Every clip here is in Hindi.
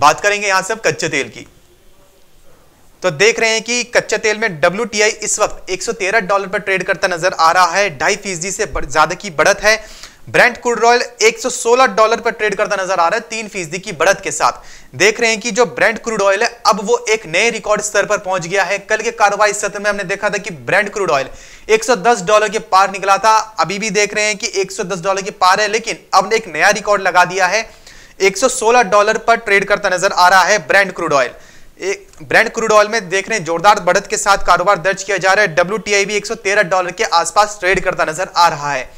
बात करेंगे यहां से अब कच्चे तेल की। तो देख रहे हैं कि कच्चे तेल में WTI इस वक्त 113 डॉलर पर ट्रेड करता नजर आ रहा है, 2.5% से ज्यादा की बढ़त है। ब्रेंट क्रूड ऑयल 116 डॉलर पर ट्रेड करता नजर आ रहा है, 3% की बढ़त के साथ। देख रहे हैं कि जो ब्रेंट क्रूड ऑयल है अब वो एक नए रिकॉर्ड स्तर पर पहुंच गया है। कल के कारोबारी सत्र में हमने देखा था कि ब्रेंट क्रूड ऑयल 110 डॉलर के पार निकला था, अभी भी देख रहे हैं कि 110 डॉलर के पार है, लेकिन अब एक नया रिकॉर्ड लगा दिया है। 116 डॉलर पर ट्रेड करता नजर आ रहा है Brent crude oil. Brent crude oil में देख रहे हैं जोरदार बढ़त के साथ कारोबार दर्ज किया जा रहा है। WTI भी 113 डॉलर के आसपास ट्रेड करता नजर आ रहा है।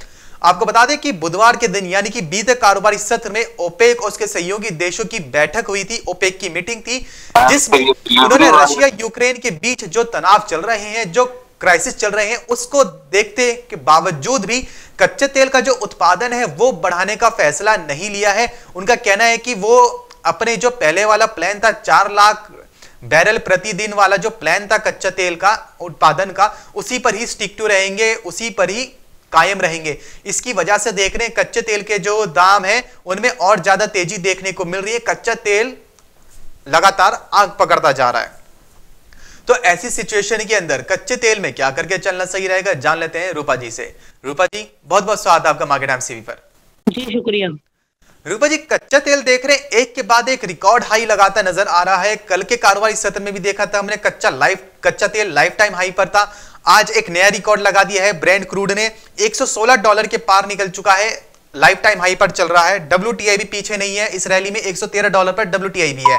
आपको बता दें कि बुधवार के दिन यानी कि बीते कारोबारी सत्र में ओपेक और उसके सहयोगी देशों की बैठक हुई थी, ओपेक की मीटिंग थी, जिसमें उन्होंने रशिया यूक्रेन के बीच जो तनाव चल रहे हैं, जो क्राइसिस चल रहे हैं, उसको देखते के बावजूद भी कच्चे तेल का जो उत्पादन है वो बढ़ाने का फैसला नहीं लिया है। उनका कहना है कि वो अपने जो पहले वाला प्लान था 4 लाख बैरल प्रतिदिन वाला जो प्लान था कच्चा तेल का उत्पादन का, उसी पर ही स्टिक टू रहेंगे, उसी पर ही कायम रहेंगे। इसकी वजह से देख रहे हैं कच्चे तेल के जो दाम हैं उनमें और ज्यादा तेजी देखने को मिल रही है। कच्चा तेल लगातार आग पकड़ता जा रहा है। तो ऐसी सिचुएशन के अंदर कच्चे तेल में क्या करके चलना सही रहेगा, जान लेते हैं रूपा जी से। रूपा जी, बहुत बहुत स्वागत है आपका मार्केट टाइम्स टीवी पर। जी शुक्रिया। रूपा जी, कच्चा तेल देख रहे हैं एक के बाद एक रिकॉर्ड हाई लगाता नजर आ रहा है। कल के कारोबारी सत्र में भी देखा था हमने, कच्चा तेल लाइफ टाइम हाई पर था, आज एक नया रिकॉर्ड लगा दिया है। ब्रेंट क्रूड ने 116 डॉलर के पार निकल चुका है, लाइफ टाइम हाई पर चल रहा है। WTI भी पीछे नहीं है, इस रैली में 113 डॉलर पर WTI भी है।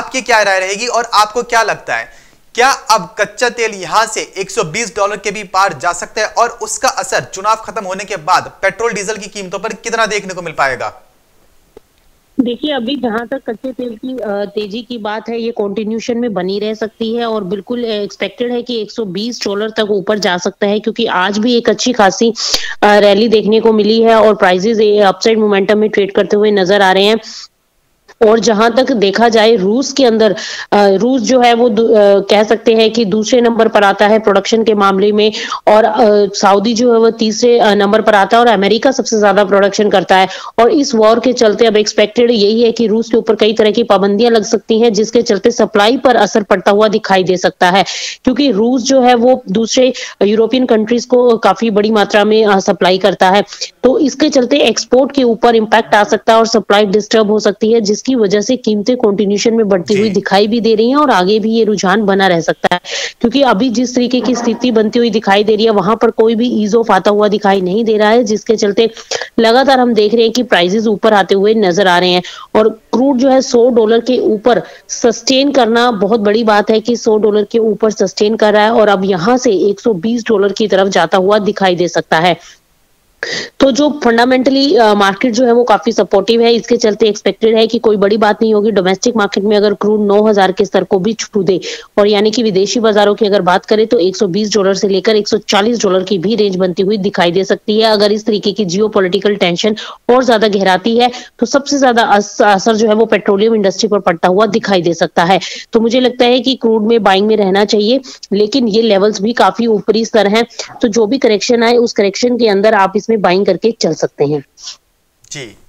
आपकी क्या राय रहेगी और आपको क्या लगता है, क्या अब कच्चा तेल यहां से 120 डॉलर के भी पार जा सकता है और उसका असर चुनाव खत्म होने के बाद पेट्रोल डीजल की कीमतों पर कितना देखने को मिल पाएगा? देखिए, अभी जहाँ तक कच्चे तेल की तेजी की बात है, ये कंटिन्यूशन में बनी रह सकती है और बिल्कुल एक्सपेक्टेड है कि 120 डॉलर तक ऊपर जा सकता है, क्योंकि आज भी एक अच्छी खासी रैली देखने को मिली है और प्राइसेस अपसाइड मोमेंटम में ट्रेड करते हुए नजर आ रहे हैं। और जहां तक देखा जाए रूस के अंदर, रूस जो है वो कह सकते हैं कि दूसरे नंबर पर आता है प्रोडक्शन के मामले में, और सऊदी जो है वो तीसरे नंबर पर आता है और अमेरिका सबसे ज्यादा प्रोडक्शन करता है। और इस वॉर के चलते अब एक्सपेक्टेड यही है कि रूस के ऊपर कई तरह की पाबंदियां लग सकती हैं, जिसके चलते सप्लाई पर असर पड़ता हुआ दिखाई दे सकता है, क्योंकि रूस जो है वो दूसरे यूरोपियन कंट्रीज को काफी बड़ी मात्रा में सप्लाई करता है। तो इसके चलते एक्सपोर्ट के ऊपर इम्पैक्ट आ सकता है और सप्लाई डिस्टर्ब हो सकती है, जिसकी वजह से कीमतें कंटिन्यूशन में बढ़ती हुई दिखाई भी दे रही हैं और आगे भी ये रुझान बना रह सकता है, क्योंकि अभी जिस तरीके की स्थिति बनती हुई दिखाई दे रही है वहां पर कोई भी ईज ऑफ आता हुआ दिखाई नहीं दे रहा है, जिसके चलते लगातार हम देख रहे हैं कि प्राइसेस ऊपर आते हुए नजर आ रहे हैं। और क्रूड जो है 100 डॉलर के ऊपर सस्टेन करना बहुत बड़ी बात है कि 100 डॉलर के ऊपर सस्टेन कर रहा है और अब यहाँ से 120 डॉलर की तरफ जाता हुआ दिखाई दे सकता है। तो जो फंडामेंटली मार्केट जो है वो काफी सपोर्टिव है, इसके चलते एक्सपेक्टेड है कि कोई बड़ी बात नहीं होगी। डोमेस्टिक मार्केट में अगर क्रूड 9000 के स्तर को भी छू दे, और यानी कि विदेशी बाजारों की अगर बात करें तो 120 डॉलर से लेकर 140 डॉलर की भी रेंज बनती हुई दिखाई दे सकती है। अगर इस तरीके की जियोपॉलिटिकल टेंशन और ज्यादा गहराती है तो सबसे ज्यादा असर जो है वो पेट्रोलियम इंडस्ट्री पर पड़ता हुआ दिखाई दे सकता है। तो मुझे लगता है कि क्रूड में बाइंग में रहना चाहिए, लेकिन ये लेवल्स भी काफी ऊपरी स्तर है, तो जो भी करेक्शन आए उस करेक्शन के अंदर आप इसमें बाइंग करके चल सकते हैं। जी।